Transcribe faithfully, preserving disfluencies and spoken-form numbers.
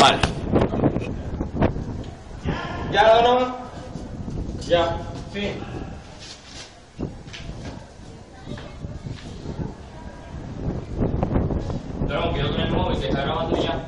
Vale. ¿Ya, Donovan? Ya. Sí. Donovan, cuidado con el móvil, que está grabando ya.